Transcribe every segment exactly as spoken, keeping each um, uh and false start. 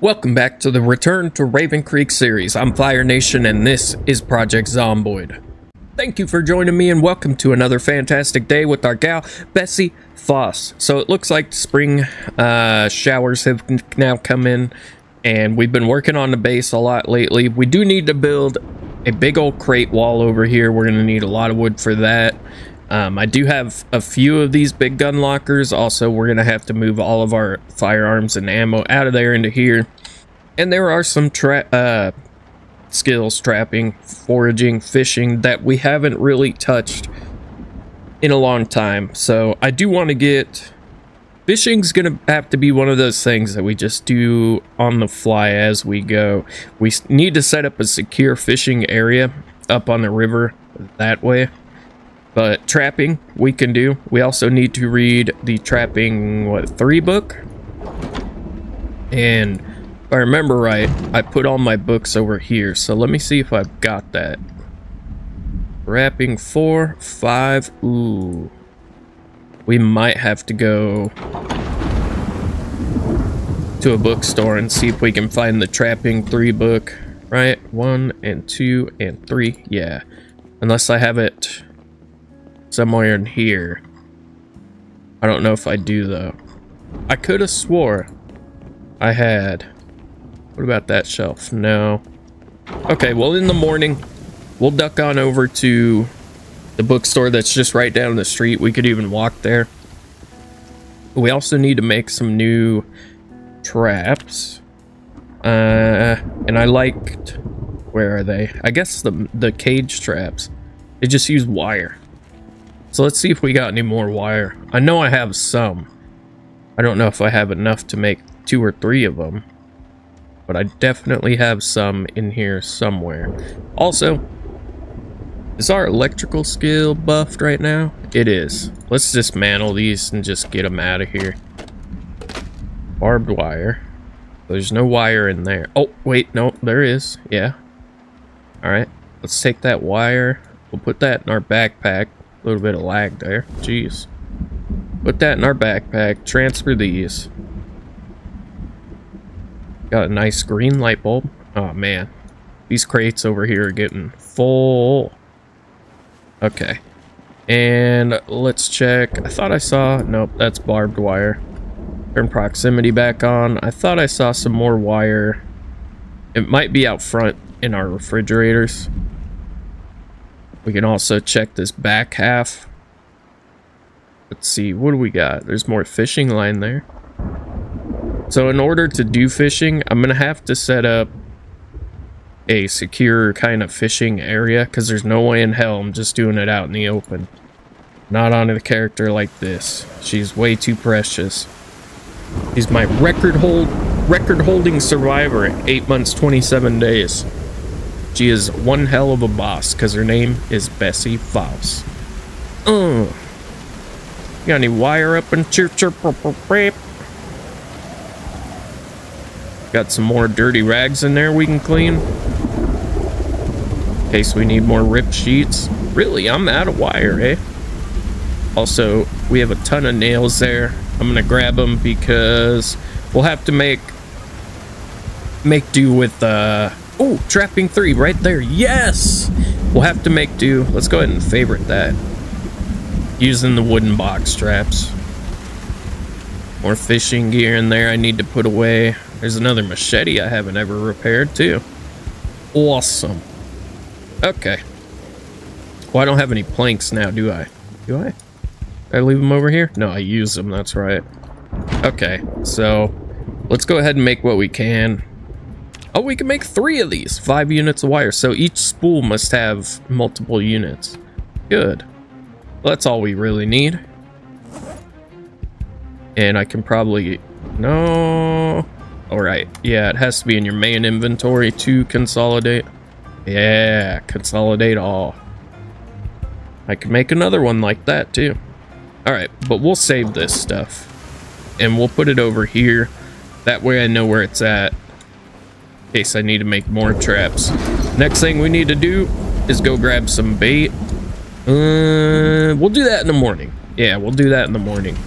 Welcome back to the Return to Raven Creek series. I'm Fire Nation and this is Project Zomboid. Thank you for joining me and welcome to another fantastic day with our gal, Bessie Foss. So it looks like spring uh, showers have now come in and we've been working on the base a lot lately. We do need to build a big old crate wall over here. We're going to need a lot of wood for that. Um, I do have a few of these big gun lockers. Also, we're going to have to move all of our firearms and ammo out of there into here. And there are some tra uh, skills, trapping, foraging, fishing, that we haven't really touched in a long time. So I do want to get... Fishing's going to have to be one of those things that we just do on the fly as we go. We need to set up a secure fishing area up on the river that way. But trapping, we can do. We also need to read the trapping, what, three book? And if I remember right, I put all my books over here. So let me see if I've got that. Trapping four, five, ooh. We might have to go to a bookstore and see if we can find the trapping three book. Right, one and two and three, yeah. Unless I have it somewhere in here. I don't know if I do though. I could have swore I had. What about that shelf? No. Okay, well in the morning we'll duck on over to the bookstore that's just right down the street. We could even walk there. We also need to make some new traps. Uh, and I liked, where are they? I guess the, the cage traps. They just use wire. So let's see if we got any more wire. I know I have some. I don't know if I have enough to make two or three of them. But I definitely have some in here somewhere. Also, is our electrical skill buffed right now? It is. Let's dismantle these and just get them out of here. Barbed wire. There's no wire in there. Oh, wait, no, there is. Yeah. Alright, let's take that wire. We'll put that in our backpack. A little bit of lag there. Jeez. Put that in our backpack. Transfer these. Got a nice green light bulb. Oh, man. These crates over here are getting full. Okay. And let's check. I thought I saw... Nope, that's barbed wire. Turn proximity back on. I thought I saw some more wire. It might be out front in our refrigerators. We can also check this back half. Let's see, what do we got? There's more fishing line there. So in order to do fishing, I'm gonna have to set up a secure kind of fishing area because there's no way in hell I'm just doing it out in the open. Not on a character like this. She's way too precious. She's my record hold record holding survivor at eight months twenty-seven days. She is one hell of a boss because her name is Bessie Foss. Uh, got any wire up and chirp chirp rip. Got some more dirty rags in there we can clean. In case we need more rip sheets. Really, I'm out of wire, eh? Also, we have a ton of nails there. I'm gonna grab them because we'll have to make make do with uh oh, trapping three right there. Yes! We'll have to make do. Let's go ahead and favorite that. Using the wooden box traps. More fishing gear in there I need to put away. There's another machete I haven't ever repaired, too. Awesome. Okay. Well, I don't have any planks now, do I? Do I? Did I leave them over here? No, I use them. That's right. Okay, so let's go ahead and make what we can. Oh, we can make three of these. Five units of wire. So each spool must have multiple units. Good. Well, that's all we really need. And I can probably... No. Alright. Yeah, it has to be in your main inventory to consolidate. Yeah, consolidate all. I can make another one like that too. Alright, but we'll save this stuff. And we'll put it over here. That way I know where it's at. In case I need to make more traps. Next thing we need to do is go grab some bait. Uh, we'll do that in the morning. Yeah, we'll do that in the morning.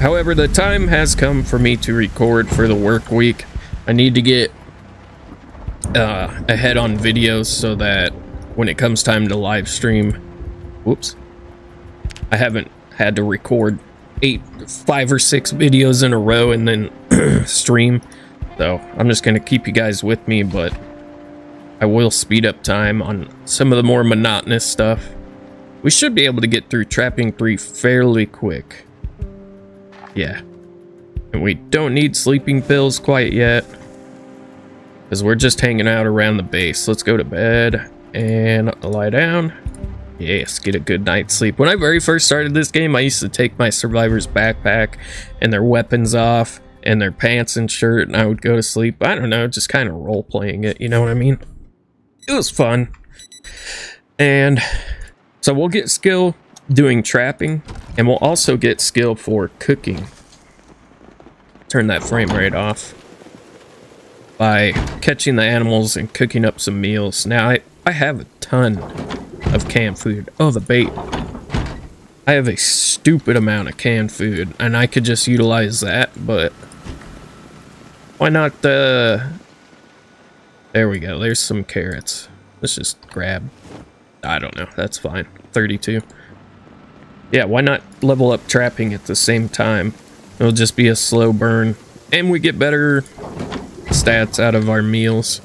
However, the time has come for me to record for the work week. I need to get uh, ahead on videos so that when it comes time to live stream, whoops, I haven't had to record eight, five or six videos in a row and then stream. So I'm just going to keep you guys with me, but I will speed up time on some of the more monotonous stuff. We should be able to get through Trapping three fairly quick. Yeah. And we don't need sleeping pills quite yet, because we're just hanging out around the base. Let's go to bed and lie down. Yes, get a good night's sleep. When I very first started this game, I used to take my survivor's backpack and their weapons off and their pants and shirt, and I would go to sleep. I don't know, just kind of role-playing it, you know what I mean? It was fun. And so we'll get skill doing trapping, and we'll also get skill for cooking. Turn that frame rate off. By catching the animals and cooking up some meals. Now, I, I have a ton of canned food. Oh, the bait. I have a stupid amount of canned food, and I could just utilize that, but why not, uh... there we go. There's some carrots. Let's just grab... I don't know. That's fine. thirty-two. Yeah, why not level up trapping at the same time? It'll just be a slow burn. And we get better stats out of our meals.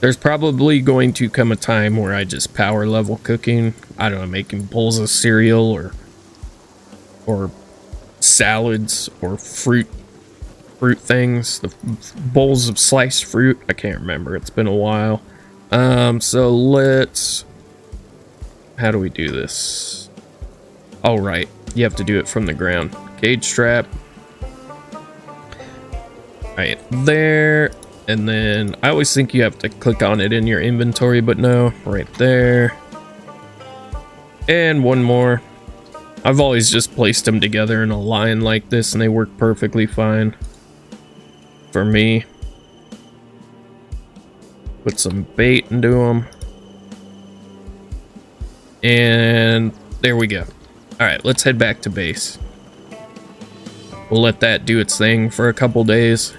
There's probably going to come a time where I just power level cooking. I don't know, making bowls of cereal or or salads or fruit fruit things. The bowls of sliced fruit. I can't remember. It's been a while. Um, so let's... How do we do this? All right. You have to do it from the ground. Cage trap. Right there. And then I always think you have to click on it in your inventory, but no, right there. And one more. I've always just placed them together in a line like this, and they work perfectly fine for me. Put some bait into them. And there we go. All right, let's head back to base. We'll let that do its thing for a couple days.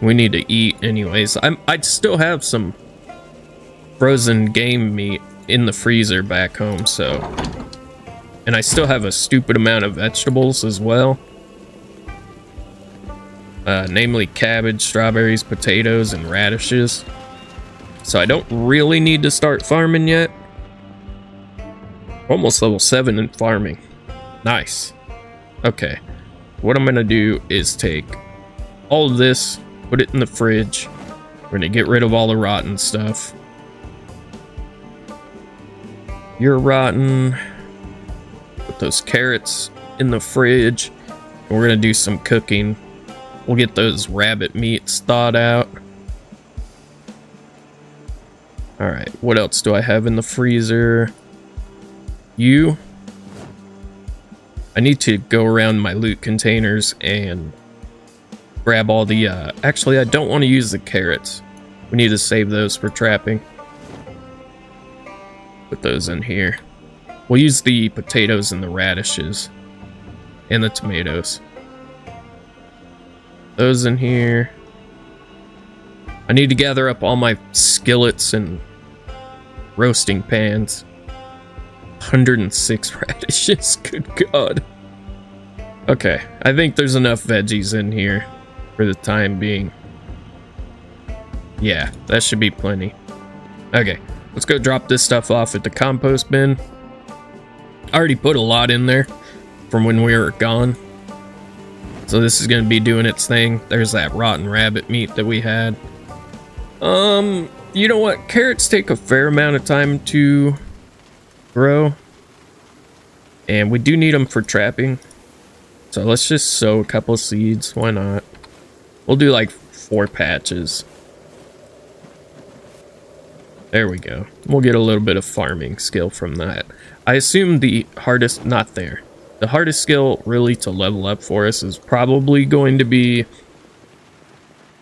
We need to eat anyways. I'm, I still have some frozen game meat in the freezer back home, so... And I still have a stupid amount of vegetables as well. Uh, namely cabbage, strawberries, potatoes, and radishes. So I don't really need to start farming yet. Almost level seven in farming. Nice. Okay. What I'm going to do is take all of this, put it in the fridge. We're going to get rid of all the rotten stuff. You're rotten. Put those carrots in the fridge. And we're going to do some cooking. We'll get those rabbit meats thawed out. Alright, what else do I have in the freezer? You. I need to go around my loot containers and grab all the, uh, actually I don't want to use the carrots. We need to save those for trapping. Put those in here. We'll use the potatoes and the radishes and the tomatoes. Those in here. I need to gather up all my skillets and roasting pans. one hundred six radishes, good god. Okay, I think there's enough veggies in here for the time being. Yeah, that should be plenty. Okay, let's go drop this stuff off at the compost bin. I already put a lot in there from when we were gone. So this is going to be doing its thing. There's that rotten rabbit meat that we had. Um, you know what? Carrots take a fair amount of time to... grow, and we do need them for trapping, so let's just sow a couple of seeds. Why not? We'll do like four patches. There we go. We'll get a little bit of farming skill from that. I assume the hardest not there the hardest skill really to level up for us is probably going to be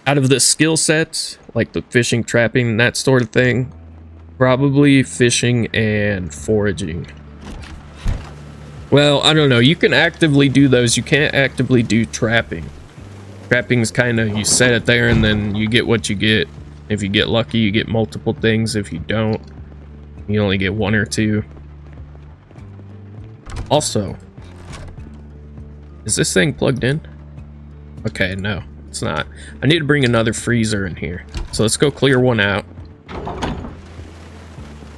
out of the skill sets, like the fishing, trapping, that sort of thing. Probably fishing and foraging. Well, I don't know. You can actively do those. You can't actively do trapping. Trapping's kind of, you set it there and then you get what you get. If you get lucky, you get multiple things. If you don't, you only get one or two. Also, is this thing plugged in? Okay, no, it's not. I need to bring another freezer in here. So let's go clear one out.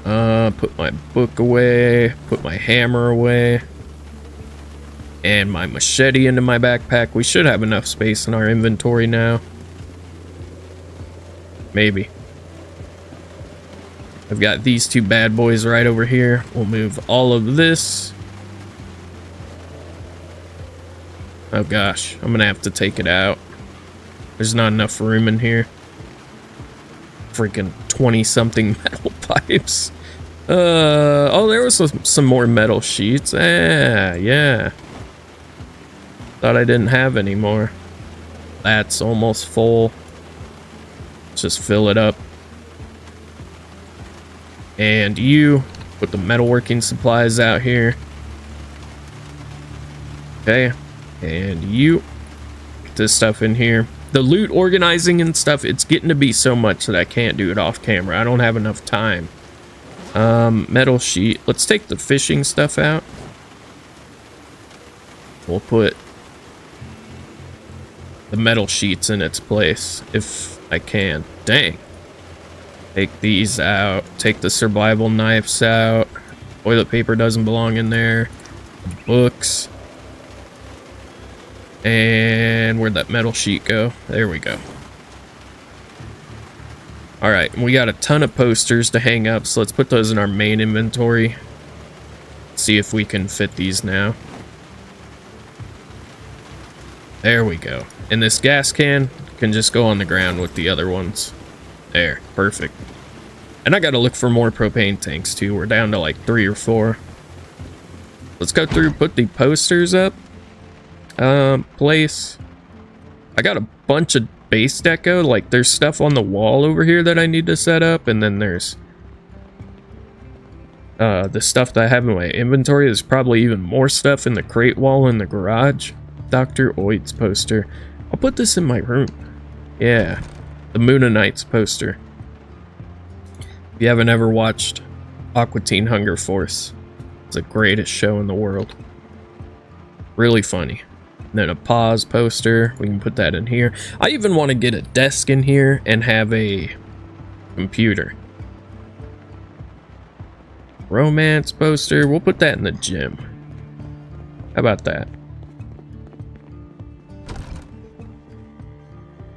Uh, put my book away, put my hammer away, and my machete into my backpack. We should have enough space in our inventory now. Maybe. I've got these two bad boys right over here. We'll move all of this. Oh gosh, I'm gonna have to take it out. There's not enough room in here. Freaking twenty something metal pipes. Uh, oh, there was some, some more metal sheets. Ah, yeah. Thought I didn't have any more. That's almost full. Let's just fill it up. And you put the metalworking supplies out here. Okay. And you get this stuff in here. The loot organizing and stuff, it's getting to be so much that I can't do it off camera. I don't have enough time. Um, metal sheet. Let's take the fishing stuff out. We'll put the metal sheets in its place if I can. Dang. Take these out. Take the survival knives out. Toilet paper doesn't belong in there. Books. And where'd that metal sheet go? There we go. All right, we got a ton of posters to hang up, so let's put those in our main inventory. See if we can fit these now. There we go. And this gas can can just go on the ground with the other ones. There, perfect. And I gotta look for more propane tanks too. We're down to like three or four. Let's go through, put the posters up. Um, place. I got a bunch of base deco. Like, there's stuff on the wall over here that I need to set up, and then there's uh, the stuff that I have in my inventory. There's probably even more stuff in the crate wall in the garage. Doctor Oid's poster. I'll put this in my room. Yeah. The Moona Knights poster. If you haven't ever watched Aqua Teen Hunger Force, it's the greatest show in the world. Really funny. Then a pause poster, we can put that in here. I even want to get a desk in here and have a computer. Romance poster, we'll put that in the gym. How about that?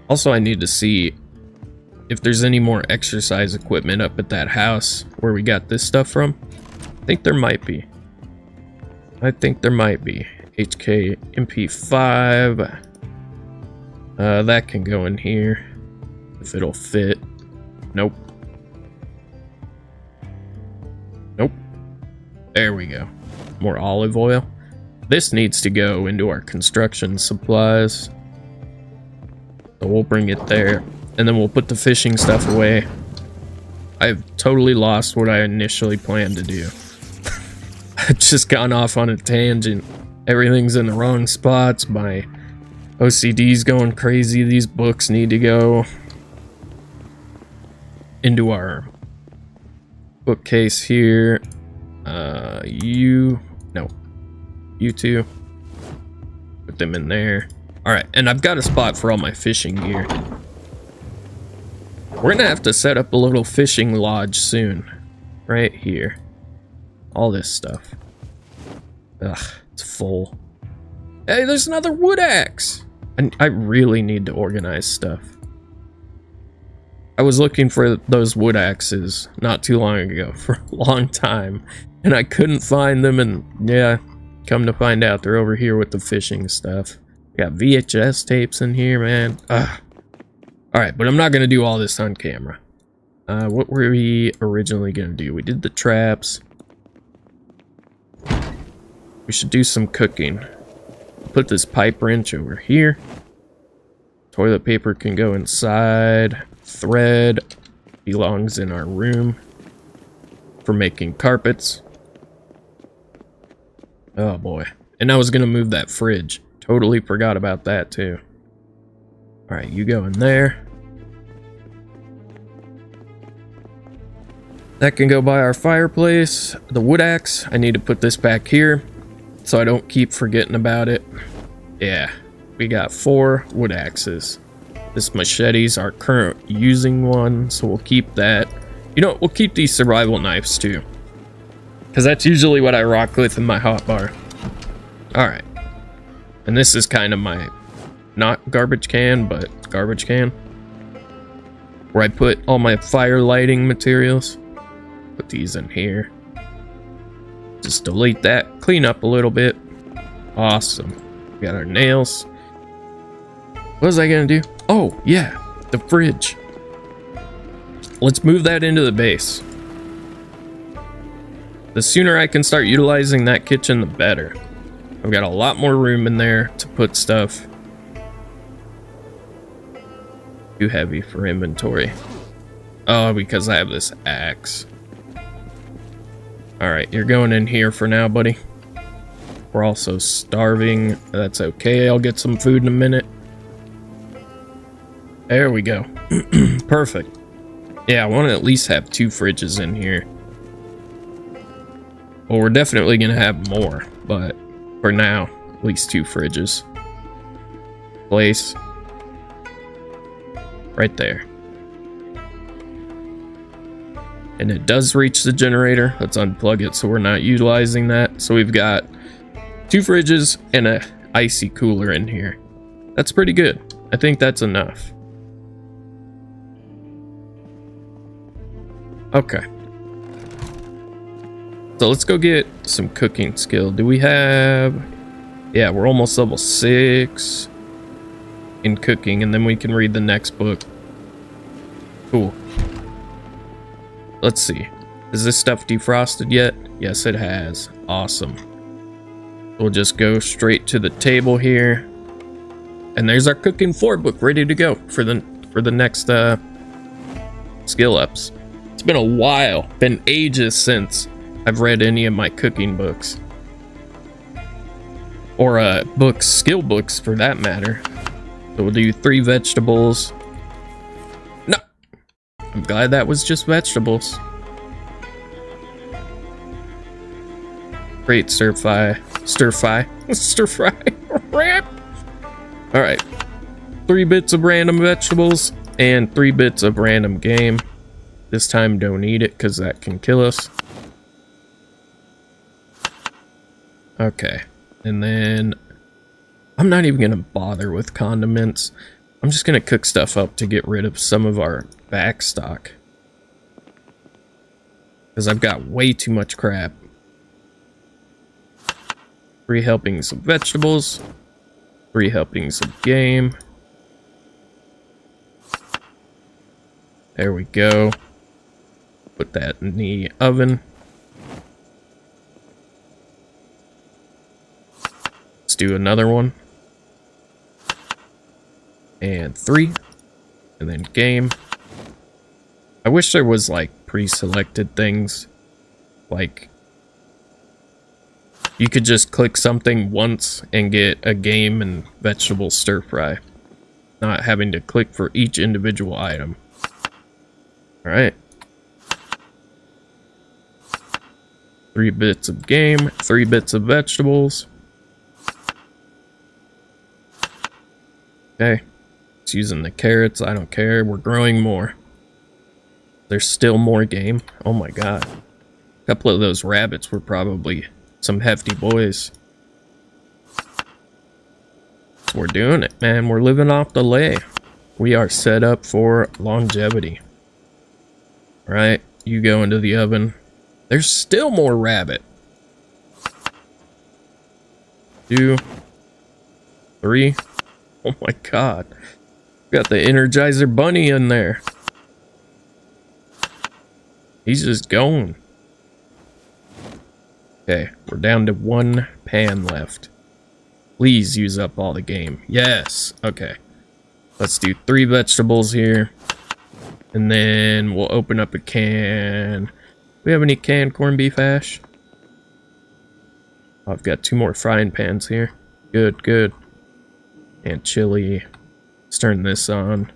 Also, I need to see if there's any more exercise equipment up at that house where we got this stuff from. I think there might be. I think there might be. H K M P five. Uh, that can go in here. If it'll fit. Nope. Nope. There we go. More olive oil. This needs to go into our construction supplies. So we'll bring it there. And then we'll put the fishing stuff away. I've totally lost what I initially planned to do. I've just gone off on a tangent. Everything's in the wrong spots. My O C D's going crazy. These books need to go into our bookcase here. Uh, you... No. You two. Put them in there. Alright, and I've got a spot for all my fishing gear. We're gonna have to set up a little fishing lodge soon. Right here. All this stuff. Ugh. It's full. Hey, there's another wood axe! And I really need to organize stuff. I was looking for those wood axes not too long ago, for a long time, and I couldn't find them, and yeah, come to find out they're over here with the fishing stuff. Got V H S tapes in here, man. Ugh. Alright, but I'm not gonna do all this on camera. Uh, what were we originally gonna do? We did the traps. We should do some cooking. Put this pipe wrench over here. Toilet paper can go inside. Thread belongs in our room for making carpets. Oh boy. And I was gonna move that fridge. Totally forgot about that too. Alright, you go in there. That can go by our fireplace. The wood axe, I need to put this back here so I don't keep forgetting about it. Yeah, we got four wood axes. This machete's our current using one, so we'll keep that. You know, we'll keep these survival knives too, because that's usually what I rock with in my hotbar. Alright. And this is kind of my, not garbage can, but garbage can, where I put all my fire lighting materials. Put these in here. Just delete that. Clean up a little bit. Awesome. We got our nails. What was I gonna do? Oh, yeah. The fridge. Let's move that into the base. The sooner I can start utilizing that kitchen, the better. I've got a lot more room in there to put stuff. Too heavy for inventory. Oh, because I have this axe. Alright, you're going in here for now, buddy. We're also starving. That's okay. I'll get some food in a minute. There we go. Perfect. Yeah, I want to at least have two fridges in here. Well, we're definitely going to have more, but for now, at least two fridges. Place. Right there. And it does reach the generator. Let's unplug it so we're not utilizing that. So we've got two fridges and an icy cooler in here. That's pretty good. I think that's enough. Okay. So let's go get some cooking skill. Do we have... Yeah, we're almost level six in cooking, and then we can read the next book. Cool. Let's see. Is this stuff defrosted yet? Yes, it has. Awesome. We'll just go straight to the table here. And there's our cooking four book ready to go for the for the next uh, skill ups. It's been a while. Been ages since I've read any of my cooking books. Or uh, books, skill books for that matter. So we'll do three vegetables. No! I'm glad that was just vegetables. Great stir fry. Stir fry. Stir fry. Rip! Alright. Three bits of random vegetables and three bits of random game. This time don't eat it because that can kill us. Okay. And then... I'm not even going to bother with condiments. I'm just going to cook stuff up to get rid of some of our back stock. Because I've got way too much crap. Three helpings of vegetables. Three helpings of game. There we go. Put that in the oven. Let's do another one. And three, and then game. I wish there was like pre-selected things, like you could just click something once and get a game and vegetable stir fry, not having to click for each individual item. All right, three bits of game, three bits of vegetables. Okay. It's using the carrots. I don't care. We're growing more. There's still more game. Oh my god. A couple of those rabbits were probably some hefty boys. We're doing it, man. We're living off the lay. We are set up for longevity. Alright. You go into the oven. There's still more rabbit. Two. Three. Oh my god. Got the Energizer Bunny in there. He's just going. Okay, we're down to one pan left. Please use up all the game. Yes. Okay. Let's do three vegetables here. And then we'll open up a can. Do we have any canned corned beef hash? I've got two more frying pans here. Good, good. And chili. Let's turn this on.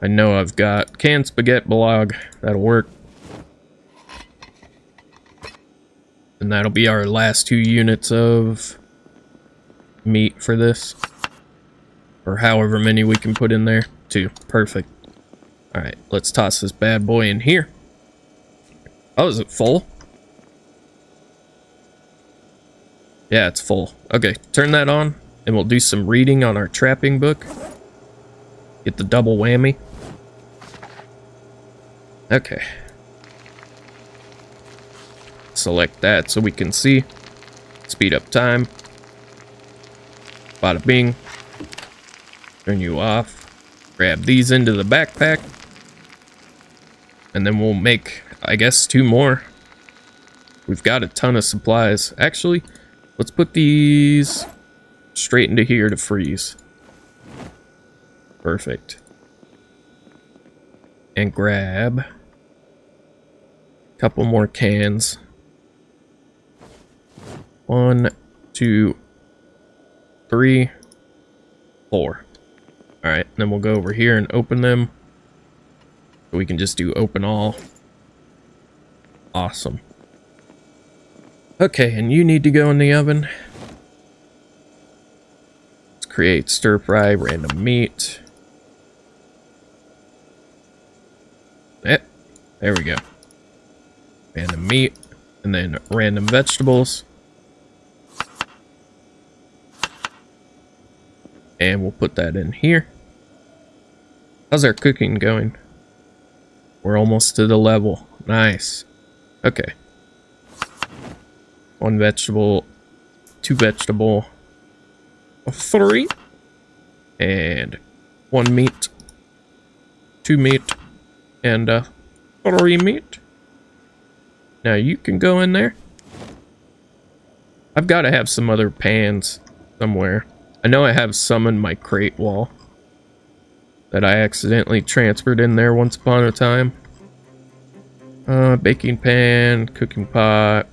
I know I've got canned spaghetti blog. That'll work. And that'll be our last two units of meat for this. Or however many we can put in there. Two. Perfect. Alright, let's toss this bad boy in here. Oh, is it full? Yeah, it's full. Okay, turn that on, and we'll do some reading on our trapping book. Get the double whammy. Okay. Select that so we can see. Speed up time. Bada bing. Turn you off. Grab these into the backpack. And then we'll make, I guess, two more. We've got a ton of supplies. Actually, let's put these straight into here to freeze. Perfect. And grab a couple more cans. One, two, three, four. Alright, then we'll go over here and open them. We can just do open all. Awesome. Okay, and you need to go in the oven. Let's create stir fry, random meat. Eh, there we go. Random meat, and then random vegetables. And we'll put that in here. How's our cooking going? We're almost to the level. Nice. Okay. One vegetable. Two vegetable. Three. And one meat. Two meat. And uh, three meat. Now you can go in there. I've got to have some other pans somewhere. I know I have some in my crate wall that I accidentally transferred in there once upon a time. Uh, baking pan, cooking pot.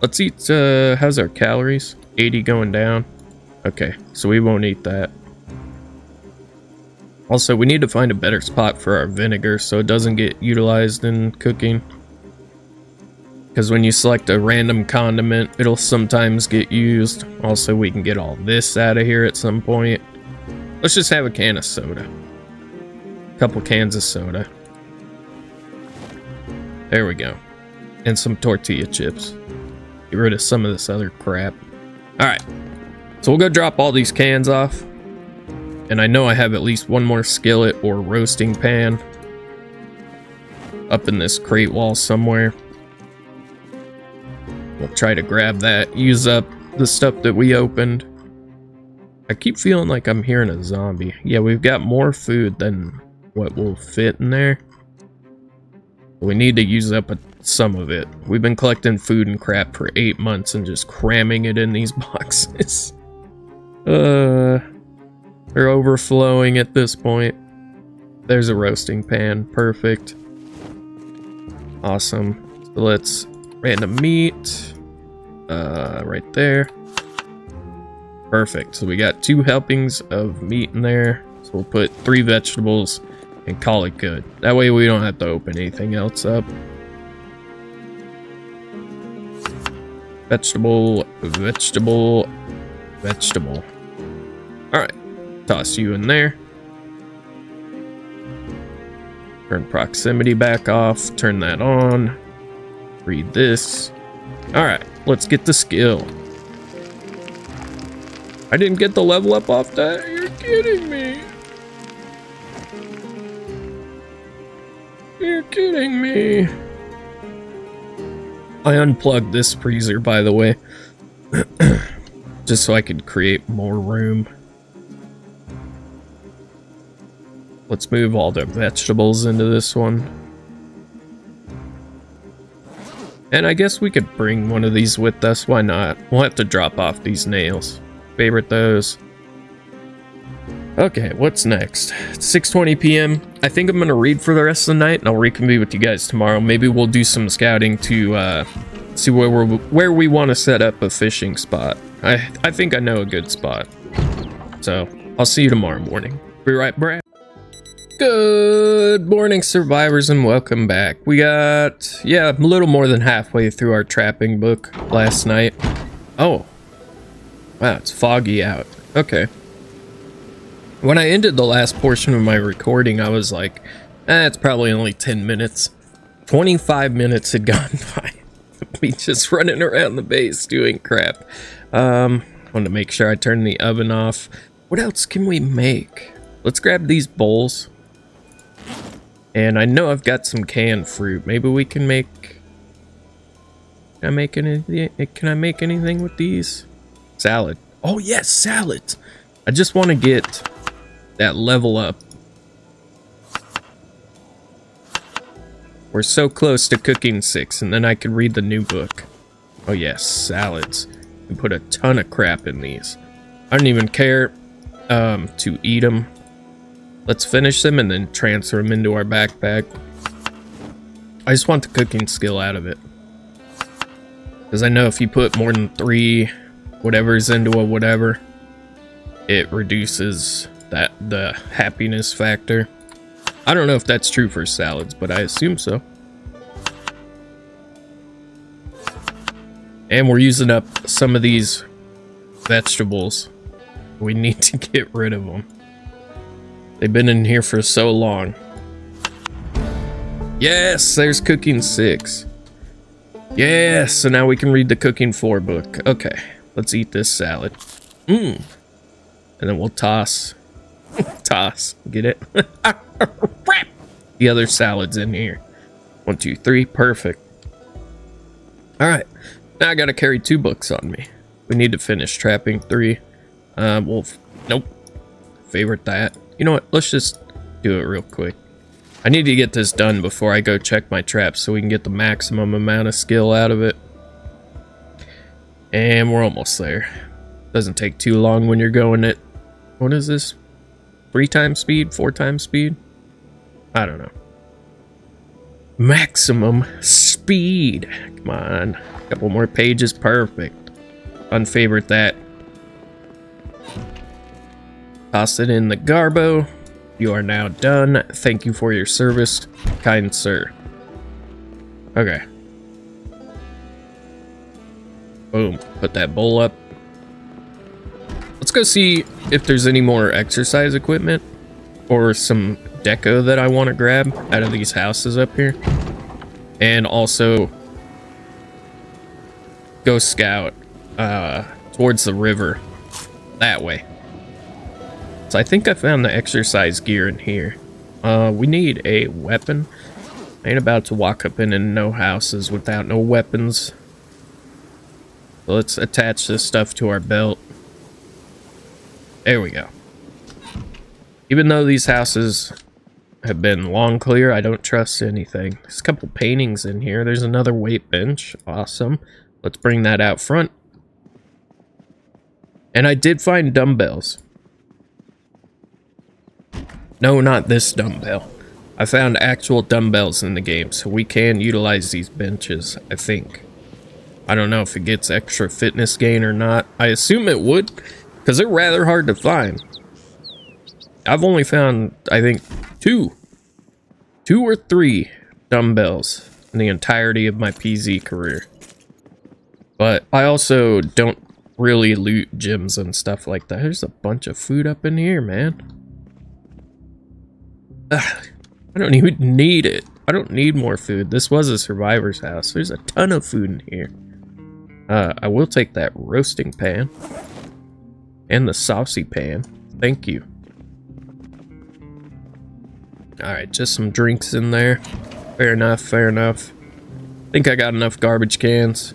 Let's eat, uh, how's our calories? eighty going down. Okay, so we won't eat that. Also, we need to find a better spot for our vinegar so it doesn't get utilized in cooking. Because when you select a random condiment, it'll sometimes get used. Also, we can get all this out of here at some point. Let's just have a can of soda. A couple cans of soda. There we go. And some tortilla chips. Get rid of some of this other crap. Alright. So we'll go drop all these cans off. And I know I have at least one more skillet or roasting pan up in this crate wall somewhere. We'll try to grab that, use up the stuff that we opened. I keep feeling like I'm hearing a zombie. Yeah, we've got more food than what will fit in there. We need to use up a, some of it. We've been collecting food and crap for eight months and just cramming it in these boxes. uh, they're overflowing at this point. There's a roasting pan. Perfect. Awesome. So let's... Random meat, uh, right there. Perfect. So we got two helpings of meat in there. So we'll put three vegetables and call it good. That way we don't have to open anything else up. Vegetable, vegetable, vegetable. Alright. Toss you in there. Turn proximity back off. Turn that on. Read this. Alright, let's get the skill. I didn't get the level up off that? You're kidding me. You're kidding me. I unplugged this freezer, by the way. Just so I could create more room. Let's move all the vegetables into this one. And I guess we could bring one of these with us. Why not? We'll have to drop off these nails. Favorite those. Okay, what's next? It's six twenty p m I think I'm going to read for the rest of the night, and I'll reconvene with you guys tomorrow. Maybe we'll do some scouting to uh, see where, we're, where we want to set up a fishing spot. I, I think I know a good spot. So, I'll see you tomorrow morning. Be right back. Good morning, survivors, and welcome back. We got, yeah, a little more than halfway through our trapping book last night. Oh. Wow, it's foggy out. Okay. When I ended the last portion of my recording, I was like, eh, it's probably only ten minutes. twenty-five minutes had gone by. Me just running around the base doing crap. Um, wanted to make sure I turned the oven off. What else can we make? Let's grab these bowls. And I know I've got some canned fruit. Maybe we can make... Can I make anything? Can I make anything with these? Salad. Oh yes, salad. I just want to get that level up. We're so close to cooking six, and then I can read the new book. Oh yes, salads. And put a ton of crap in these. I don't even care um, to eat them. Let's finish them and then transfer them into our backpack. I just want the cooking skill out of it. Because I know if you put more than three whatever's into a whatever, it reduces that the happiness factor. I don't know if that's true for salads, but I assume so. And we're using up some of these vegetables. We need to get rid of them. They've been in here for so long. Yes, there's cooking six. Yes, so now we can read the cooking four book. Okay, let's eat this salad. Mmm. And then we'll toss. Toss. Get it? The other salad's in here. One, two, three. Perfect. Alright. Now I gotta carry two books on me. We need to finish trapping three. Uh, we'll... Nope. Favorite that. You know what? Let's just do it real quick. I need to get this done before I go check my traps so we can get the maximum amount of skill out of it. And we're almost there. Doesn't take too long when you're going at... What is this? Three times speed? Four times speed? I don't know. Maximum speed. Come on. Couple more pages. Perfect. Unfavorite that. Toss it in the garbo. You are now done. Thank you for your service, kind sir. Okay. Boom. Put that bowl up. Let's go see if there's any more exercise equipment or some deco that I want to grab out of these houses up here. And also go scout uh, towards the river that way. So I think I found the exercise gear in here. Uh, we need a weapon. I ain't about to walk up in and no houses without no weapons. So let's attach this stuff to our belt. There we go. Even though these houses have been long clear, I don't trust anything. There's a couple paintings in here. There's another weight bench. Awesome. Let's bring that out front. And I did find dumbbells. No, not this dumbbell. I found actual dumbbells in the game, so we can utilize these benches, I think. I don't know if it gets extra fitness gain or not. I assume it would, because they're rather hard to find. I've only found, I think, two. Two or three dumbbells in the entirety of my P Z career. But I also don't really loot gyms and stuff like that. There's a bunch of food up in here, man. Ugh, I don't even need it. I don't need more food. This was a survivor's house. There's a ton of food in here. Uh, I will take that roasting pan. And the saucy pan. Thank you. Alright, just some drinks in there. Fair enough, fair enough. I think I got enough garbage cans.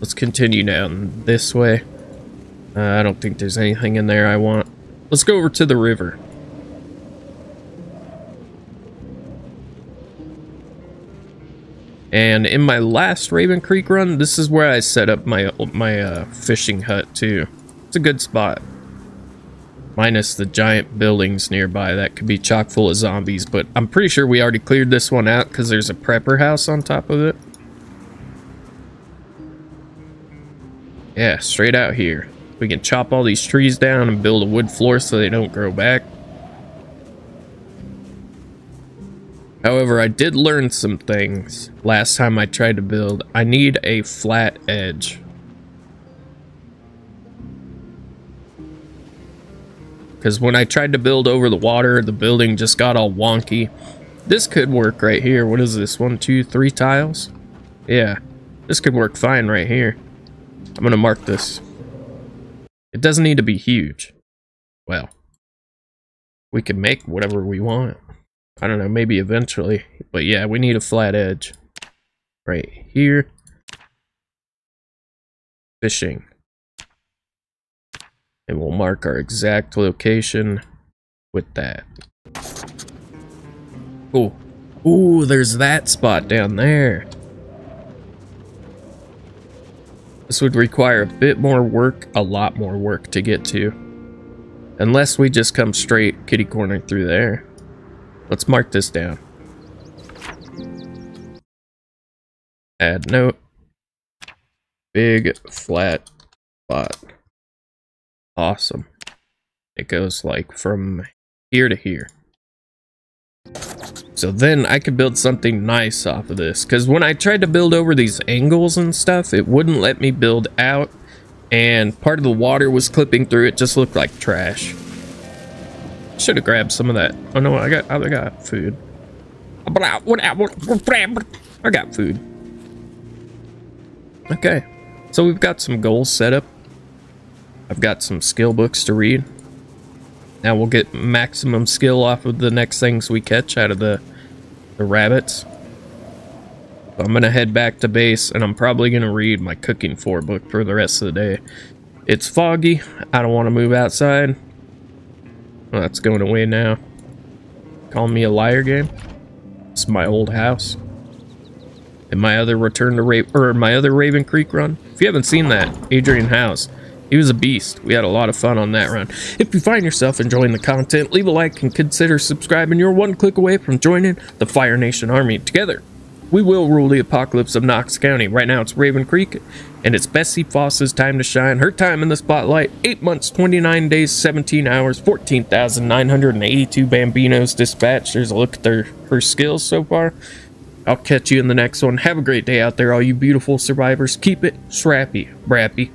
Let's continue down this way. Uh, I don't think there's anything in there I want. Let's go over to the river. And in my last Raven Creek run, this is where I set up my my uh, fishing hut too. It's a good spot. Minus the giant buildings nearby that could be chock full of zombies, but I'm pretty sure we already cleared this one out because there's a prepper house on top of it. Yeah, straight out here. We can chop all these trees down and build a wood floor so they don't grow back. However, I did learn some things last time I tried to build. I need a flat edge. Because when I tried to build over the water, the building just got all wonky. This could work right here. What is this? One, two, three tiles? Yeah. This could work fine right here. I'm going to mark this. It doesn't need to be huge. Well, we can make whatever we want. I don't know, maybe eventually. But yeah, we need a flat edge. Right here. Fishing. And we'll mark our exact location with that. Cool. Ooh, there's that spot down there. This would require a bit more work, a lot more work to get to. Unless we just come straight kitty corner through there. Let's mark this down. Add note. Big flat spot. Awesome. It goes like from here to here. So then I could build something nice off of this, because when I tried to build over these angles and stuff, it wouldn't let me build out, and part of the water was clipping through. It just looked like trash. Should have grabbed some of that. Oh no, I got I got food. I got food. Okay, so we've got some goals set up. I've got some skill books to read. Now we'll get maximum skill off of the next things we catch out of the, the rabbits. So I'm gonna head back to base, and I'm probably gonna read my cooking for book for the rest of the day. It's foggy. I don't want to move outside. Well, that's going away now. Call me a liar, game. It's my old house. And my other return to Raven, or my other Raven Creek run. If you haven't seen that, Adrian House. He was a beast. We had a lot of fun on that run. If you find yourself enjoying the content, leave a like and consider subscribing. You're one click away from joining the Fire Nation Army. Together, we will rule the apocalypse of Knox County. Right now, it's Raven Creek, and it's Bessie Foss's time to shine. Her time in the spotlight, eight months, twenty-nine days, seventeen hours, fourteen thousand nine hundred eighty-two Bambinos dispatched. There's a look at their, her skills so far. I'll catch you in the next one. Have a great day out there, all you beautiful survivors. Keep it strappy, brappy.